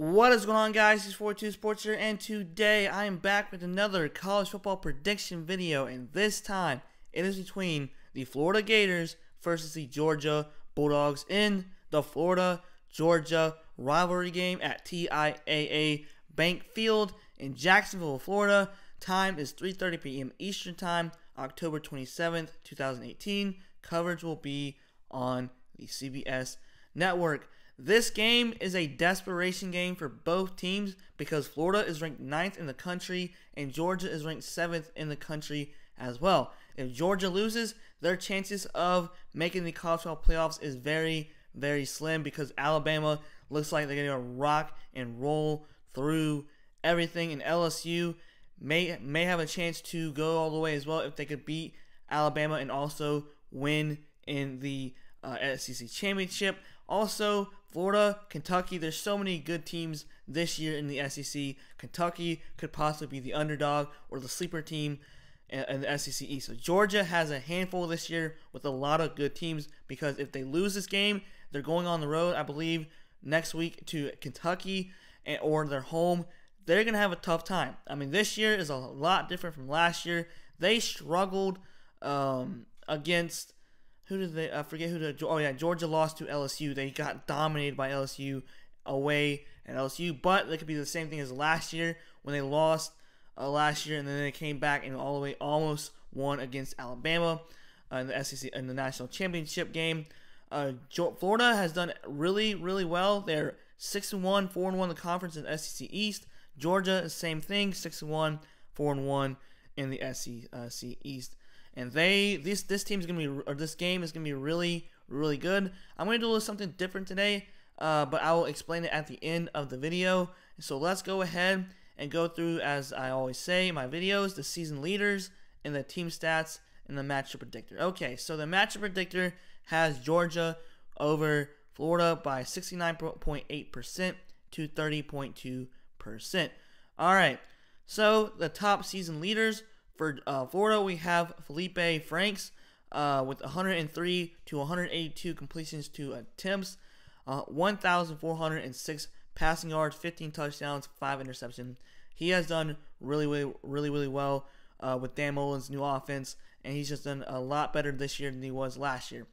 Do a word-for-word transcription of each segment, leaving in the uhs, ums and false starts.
What is going on, guys? It's forty-two Sports here, and today I am back with another college football prediction video, and this time it is between the Florida Gators versus the Georgia Bulldogs in the Florida-Georgia rivalry game at T I A A Bank Field in Jacksonville, Florida. Time is three thirty p m Eastern Time, October twenty-seventh, two thousand eighteen. Coverage will be on the C B S network. This game is a desperation game for both teams because Florida is ranked ninth in the country and Georgia is ranked seventh in the country as well. If Georgia loses, their chances of making the college football playoffs is very, very slim because Alabama looks like they're going to rock and roll through everything. And L S U may, may have a chance to go all the way as well if they could beat Alabama and also win in the uh, S E C championship. Also, Florida, Kentucky, there's so many good teams this year in the S E C. Kentucky could possibly be the underdog or the sleeper team in the S E C East. So Georgia has a handful this year with a lot of good teams because if they lose this game, they're going on the road, I believe, next week to Kentucky or their home. They're going to have a tough time. I mean, this year is a lot different from last year. They struggled um, against... Who did they, I forget who, the, oh yeah, Georgia lost to L S U. They got dominated by L S U away at L S U, but that could be the same thing as last year when they lost uh, last year, and then they came back and all the way almost won against Alabama uh, in the S E C in the national championship game. Uh, Florida has done really, really well. They're six and one, four and one in the conference in the S E C East. Georgia, the same thing, six and one, four and one in the S E C East. And they this this team's gonna be or this game is gonna be really really good. I'm gonna do a little something different today, uh, but I will explain it at the end of the video. So let's go ahead and go through, as I always say, my videos, the season leaders and the team stats and the matchup predictor. Okay, so the matchup predictor has Georgia over Florida by sixty-nine point eight percent to thirty point two percent. All right, so the top season leaders. For uh, Florida, we have Felipe Franks uh, with one hundred three to one hundred eighty-two completions to attempts, uh, one thousand four hundred six passing yards, fifteen touchdowns, five interceptions. He has done really, really, really, really well uh, with Dan Mullen's new offense, and he's just done a lot better this year than he was last year.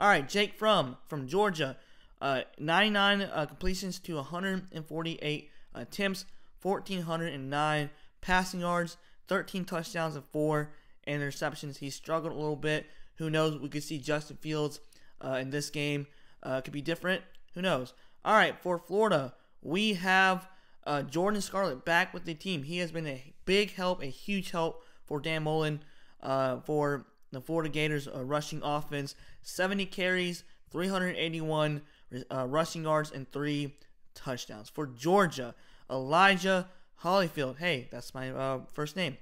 All right, Jake Fromm from Georgia, uh, ninety-nine uh, completions to one hundred forty-eight attempts, one thousand four hundred nine passing yards, thirteen touchdowns and four interceptions. He struggled a little bit. Who knows? We could see Justin Fields uh, in this game. Uh, could be different. Who knows? All right, for Florida, we have uh, Jordan Scarlett back with the team. He has been a big help, a huge help for Dan Mullen uh, for the Florida Gators uh, rushing offense. seventy carries, three hundred eighty-one uh, rushing yards, and three touchdowns. For Georgia, Elijah Hollyfield, hey, that's my uh, first name.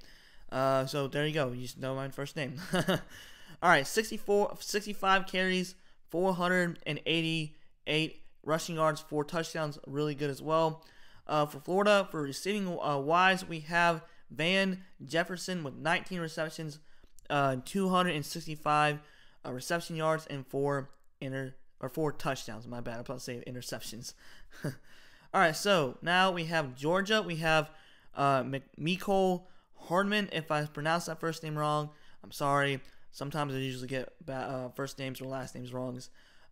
Uh, so there you go. You just know my first name. All right, sixty-four, sixty-five carries, four hundred eighty-eight rushing yards, four touchdowns, really good as well. Uh, for Florida, for receiving uh, wise, we have Van Jefferson with nineteen receptions, uh, two hundred sixty-five uh, reception yards, and four inter or four touchdowns. My bad. I'm about to say interceptions. All right, so now we have Georgia. We have uh, Mecole Hardman. If I pronounce that first name wrong, I'm sorry. Sometimes I usually get uh, first names or last names wrong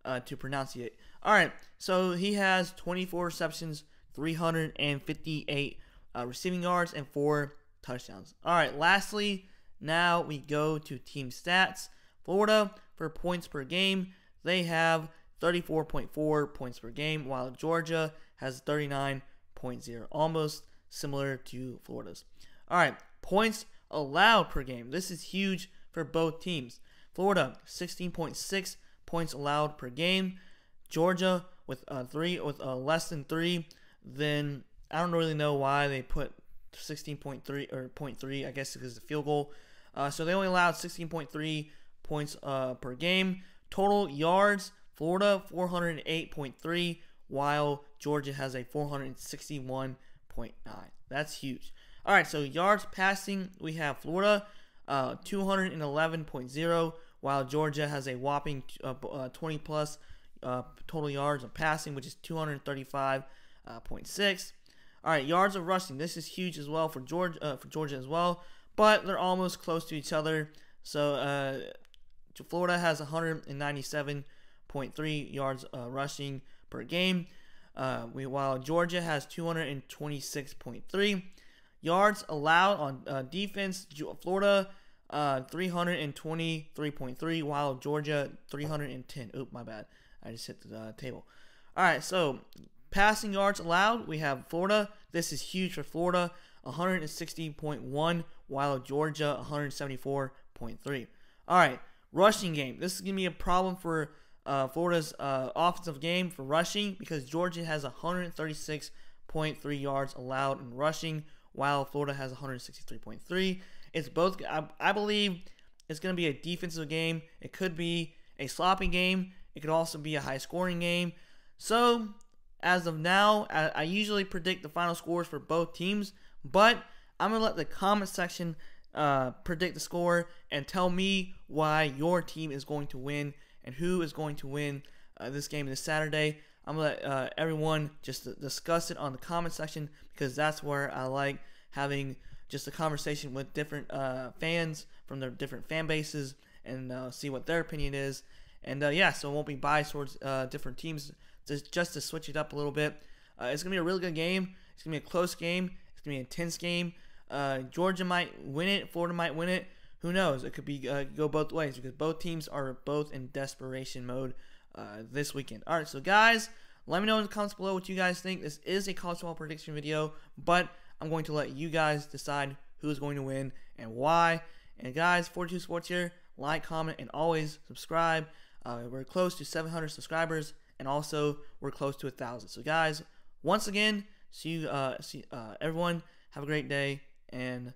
uh, to pronunciate. All right, so he has twenty-four receptions, three hundred fifty-eight uh, receiving yards, and four touchdowns. All right, lastly, now we go to team stats. Florida, for points per game, they have thirty-four point four points per game, while Georgia has thirty-nine point zero, almost similar to Florida's. All right, points allowed per game. This is huge for both teams. Florida, sixteen point six points allowed per game. Georgia with uh, three, with uh, less than three. Then I don't really know why they put sixteen point three or point three. I guess because it's a field goal. Uh, so they only allowed sixteen point three points uh, per game. Total yards. Florida four hundred eight point three, while Georgia has a four hundred sixty-one point nine. That's huge. All right, so yards passing, we have Florida uh, two hundred eleven point zero, while Georgia has a whopping uh, uh, twenty plus uh, total yards of passing, which is two hundred thirty-five uh, point six. All right, yards of rushing. This is huge as well for Georgia, uh, for Georgia as well, but they're almost close to each other. So uh, Florida has one hundred ninety-seven point three yards uh, rushing per game, uh, while Georgia has two hundred twenty-six point three yards allowed on uh, defense. Florida uh, three hundred twenty-three point three, while Georgia three hundred ten. Oop, my bad. I just hit the uh, table. All right, so passing yards allowed, we have Florida. This is huge for Florida, one hundred sixty point one, while Georgia one hundred seventy-four point three. All right, rushing game. This is going to be a problem for uh, Florida's uh, offensive game for rushing, because Georgia has one hundred thirty-six point three yards allowed in rushing, while Florida has one hundred sixty-three point three. It's both. I, I believe it's going to be a defensive game. It could be a sloppy game. It could also be a high-scoring game. So as of now, I, I usually predict the final scores for both teams, but I'm going to let the comment section uh, predict the score and tell me why your team is going to win and who is going to win uh, this game this Saturday. I'm going to let uh, everyone just discuss it on the comment section, because that's where I like having just a conversation with different uh, fans from their different fan bases and uh, see what their opinion is. And uh, yeah, so it won't be biased towards uh, different teams. Just, just to switch it up a little bit. Uh, it's going to be a really good game. It's going to be a close game. It's going to be an intense game. Uh, Georgia might win it. Florida might win it. Who knows? It could be uh, go both ways, because both teams are both in desperation mode uh, this weekend. All right, so guys, let me know in the comments below what you guys think. This is a college football prediction video, but I'm going to let you guys decide who is going to win and why. And guys, forty-two Sports here. Like, comment, and always subscribe. Uh, we're close to seven hundred subscribers. And also, we're close to a thousand. So, guys, once again, see you, uh, see uh, everyone. Have a great day, and